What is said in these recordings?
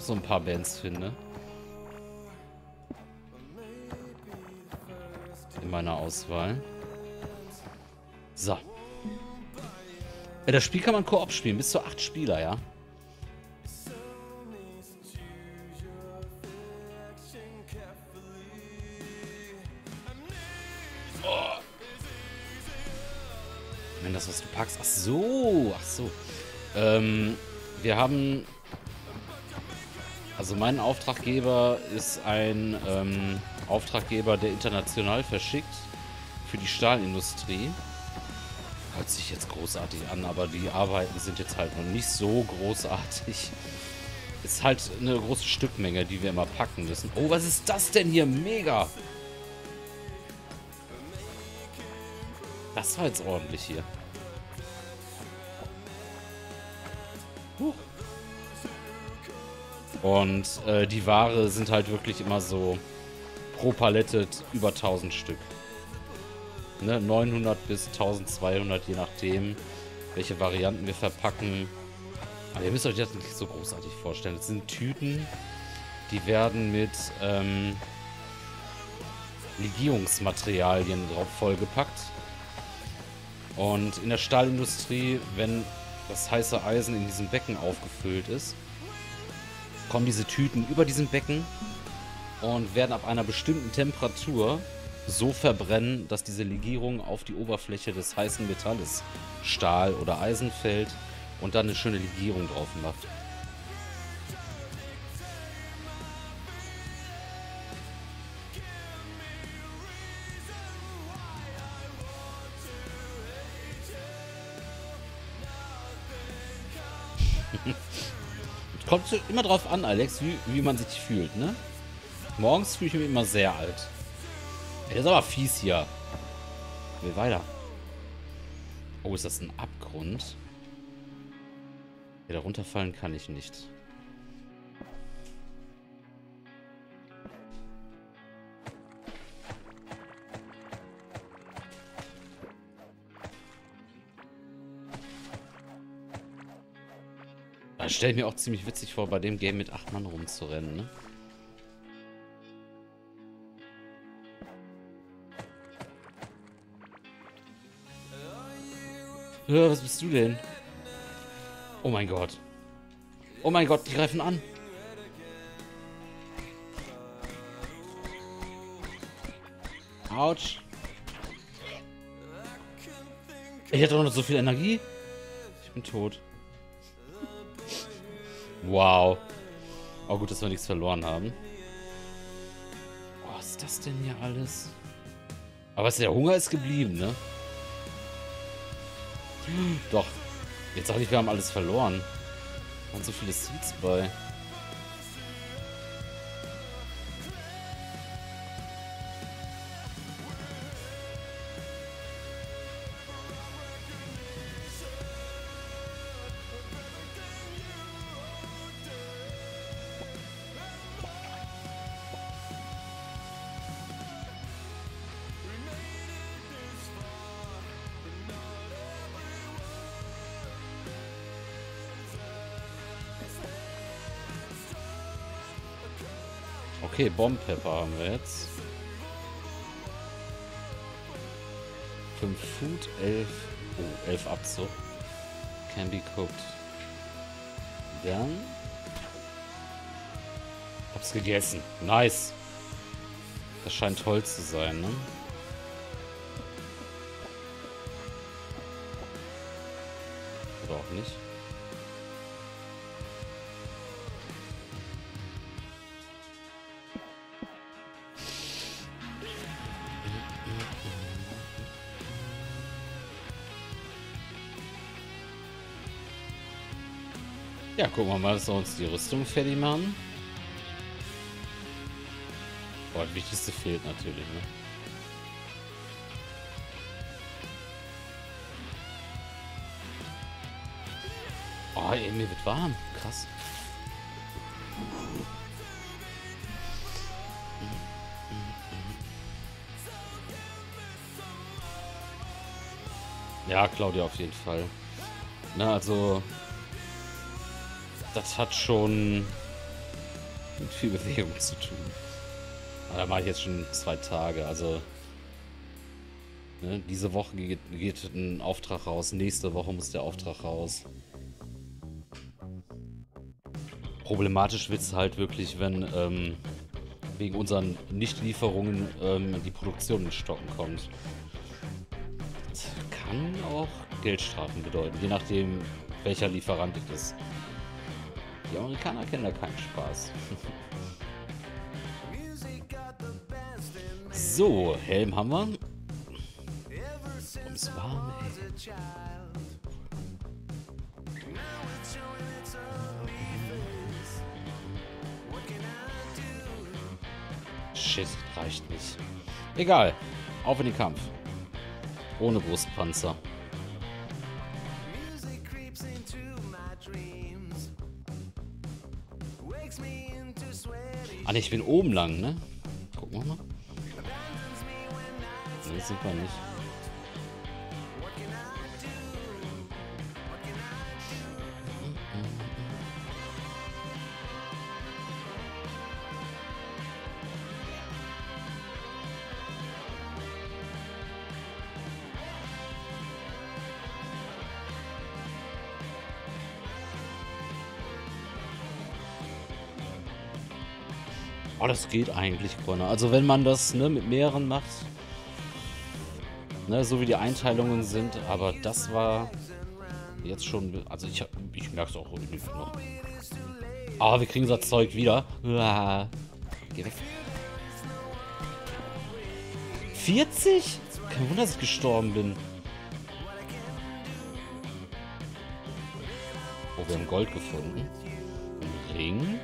noch so ein paar Bands finde. In meiner Auswahl. So. Das Spiel kann man Koop spielen, bis zu 8 Spieler, ja. Oh. Wenn das, was du packst. Ach so, ach so. Wir haben... Also mein Auftraggeber ist ein Auftraggeber, der international verschickt für die Stahlindustrie. Hört sich jetzt großartig an, aber die Arbeiten sind jetzt halt noch nicht so großartig. Ist halt eine große Stückmenge, die wir immer packen müssen. Oh, was ist das denn hier? Mega! Das war jetzt ordentlich hier. Und die Ware sind halt wirklich immer so pro Palette über 1000 Stück. Ne? 900 bis 1200, je nachdem, welche Varianten wir verpacken. Aber ihr müsst euch das nicht so großartig vorstellen. Das sind Tüten, die werden mit Legierungsmaterialien drauf vollgepackt. Und in der Stahlindustrie, wenn das heiße Eisen in diesem Becken aufgefüllt ist, kommen diese Tüten über diesem Becken und werden ab einer bestimmten Temperatur so verbrennen, dass diese Legierung auf die Oberfläche des heißen Metalles, Stahl oder Eisen, fällt und dann eine schöne Legierung drauf macht. Kommt immer drauf an, Alex, wie man sich fühlt, ne? Morgens fühle ich mich immer sehr alt. Ey, das ist aber fies hier. Will weiter. Oh, ist das ein Abgrund? Ja, da runterfallen kann ich nicht. Ich stelle mir auch ziemlich witzig vor, bei dem Game mit 8 Mann rumzurennen, ne? Ja, was bist du denn? Oh mein Gott. Oh mein Gott, die greifen an. Autsch. Ich hatte doch noch so viel Energie. Ich bin tot. Wow. Oh, gut, dass wir nichts verloren haben. Oh, was ist das denn hier alles? Aber der Hunger ist geblieben, ne? Doch. Jetzt sag ich, wir haben alles verloren. Da waren so viele Seeds bei. Okay, Bomb-Pepper haben wir jetzt. 5 Food, 11... Oh, 11 Abzug. Can be cooked. Dann... Hab's gegessen. Nice! Das scheint toll zu sein, ne? Oder auch nicht. Ja, gucken wir mal, dass wir uns die Rüstung fertig machen. Boah, das Wichtigste fehlt natürlich, ne? Oh, ey, mir wird warm. Krass. Ja, Claudia auf jeden Fall. Na, also... Das hat schon mit viel Bewegung zu tun. Aber da mache ich jetzt schon 2 Tage, also... Ne, diese Woche geht ein Auftrag raus, nächste Woche muss der Auftrag raus. Problematisch wird es halt wirklich, wenn wegen unseren Nichtlieferungen die Produktion in Stocken kommt. Das kann auch Geldstrafen bedeuten, je nachdem welcher Lieferant es ist. Die Amerikaner kennen da keinen Spaß. So, Helm haben wir. Um's warm, ey. Shit, reicht nicht. Egal, auf in den Kampf. Ohne Brustpanzer. Ah ne, ich bin oben lang, ne? Gucken wir mal. Ne, das sind wir nicht. Oh, das geht eigentlich, Grüner. Also wenn man das ne, mit mehreren macht, ne, so wie die Einteilungen sind, aber das war jetzt schon, also ich merke es auch irgendwie noch. Ah, wir kriegen das Zeug wieder. Uah. Geh weg. 40? Kein Wunder, dass ich gestorben bin. Oh, wir haben Gold gefunden. Ein Ring.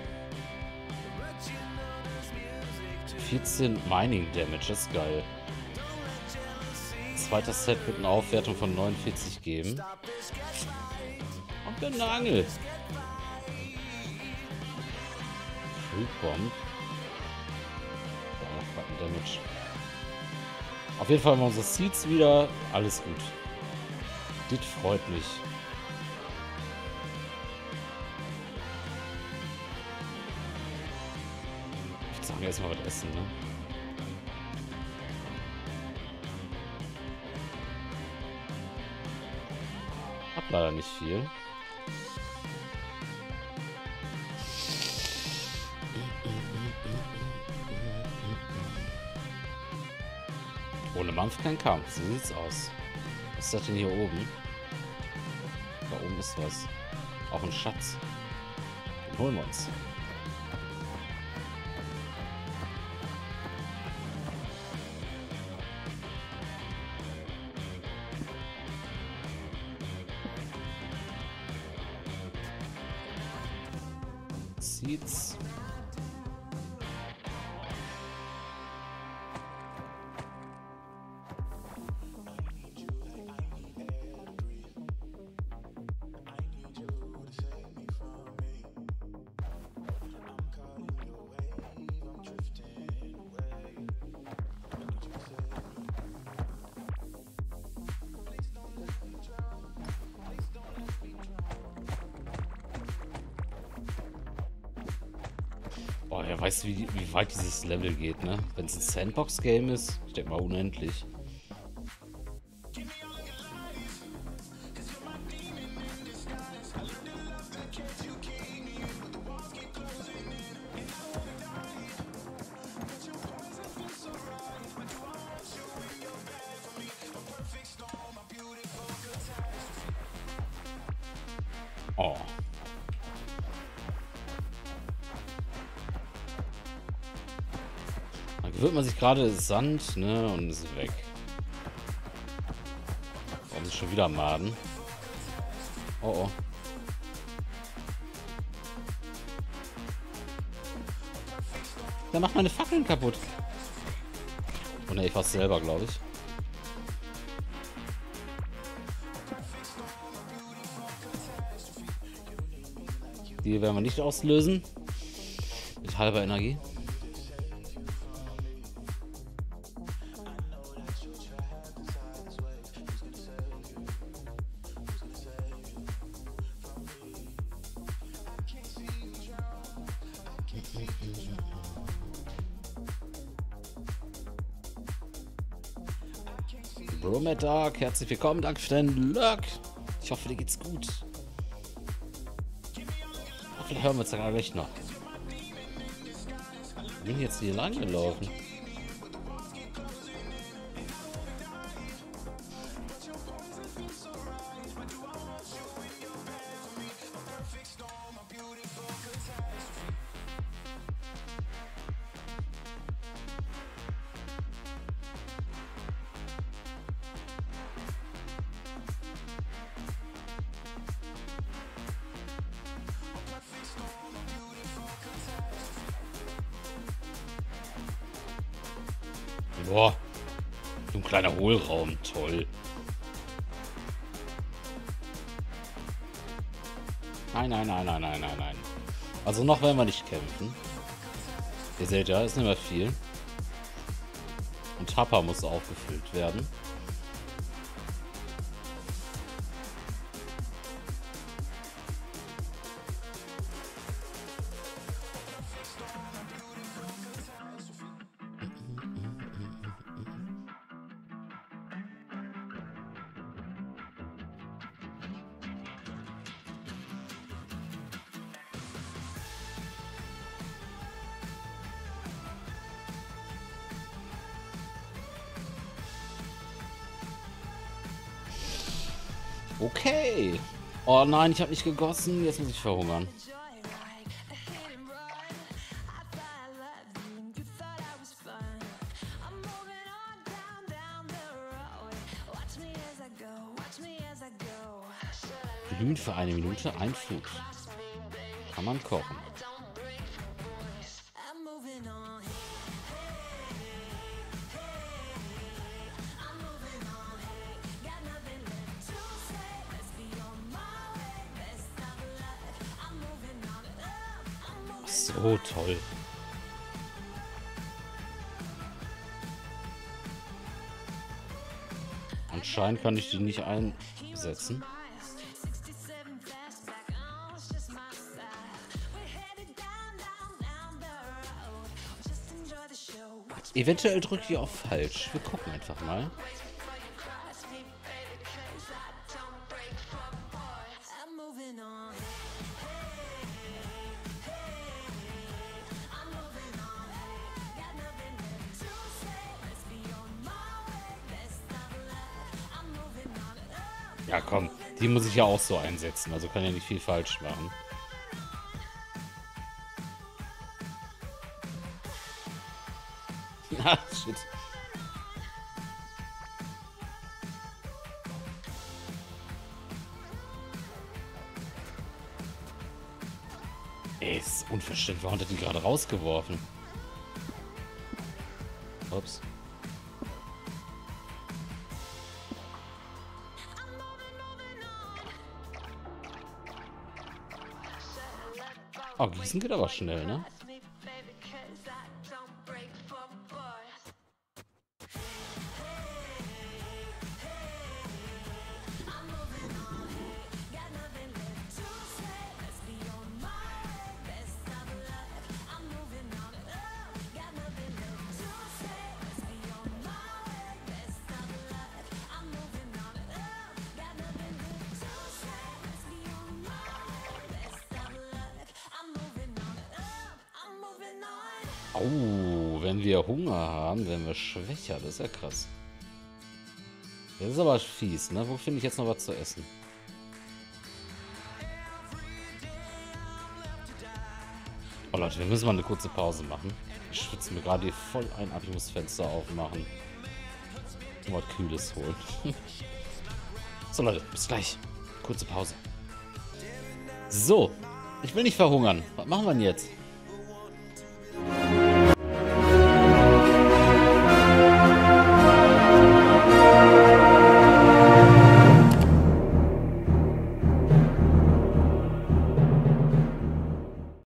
14 Mining Damage, das ist geil. Zweiter Set wird eine Aufwertung von 49 geben. Und dann eine Angel. Fruit Bomb. Ja, Damage. Auf jeden Fall haben wir unsere Seeds wieder. Alles gut. Das freut mich. Erstmal was essen, ne? Hab leider nicht viel. Ohne Mampf kein Kampf. So sieht's aus. Was ist das denn hier oben? Da oben ist was. Auch ein Schatz. Den holen wir uns. Seeds. Oh, wer weiß, wie weit dieses Level geht, ne? Wenn es ein Sandbox-Game ist, ich denke mal unendlich. Oh. Wird man sich gerade Sand, ne, und ist weg. Warum ist schon wieder Maden? Oh oh. Der macht meine Fackeln kaputt. Oh ne, ich war's selber, glaube ich. Die werden wir nicht auslösen. Mit halber Energie. Hallo Mittag, herzlich willkommen, danke für deinen Luck. Ich hoffe, dir geht's gut. Hoffentlich hören wir uns dann gleich noch. Ich bin jetzt hier lang gelaufen. Boah, so ein kleiner Hohlraum, toll. Nein, nein, nein, nein, nein, nein, nein. Also noch werden wir nicht kämpfen. Ihr seht ja, ist nicht mehr viel. Und Hopper muss aufgefüllt werden. Okay. Oh nein, ich habe nicht gegossen. Jetzt muss ich verhungern. Glühen für eine Minute, ein Food. Kann man kochen. So toll. Anscheinend kann ich die nicht einsetzen. Eventuell drückt ihr auch falsch. Wir gucken einfach mal. Ja, komm, die muss ich ja auch so einsetzen, also kann ja nicht viel falsch machen. Na, shit. Ey, ist unverständlich, warum hat er die gerade rausgeworfen? Ups. Oh, Gießen geht aber schnell, ne? Oh, wenn wir Hunger haben, werden wir schwächer. Das ist ja krass. Das ist aber fies, ne? Wo finde ich jetzt noch was zu essen? Oh Leute, wir müssen mal eine kurze Pause machen. Ich schwitze mir gerade hier voll ein ab. Ich muss das Fenster aufmachen. Mal was Kühles holen. So Leute, bis gleich. Kurze Pause. So, ich will nicht verhungern. Was machen wir denn jetzt?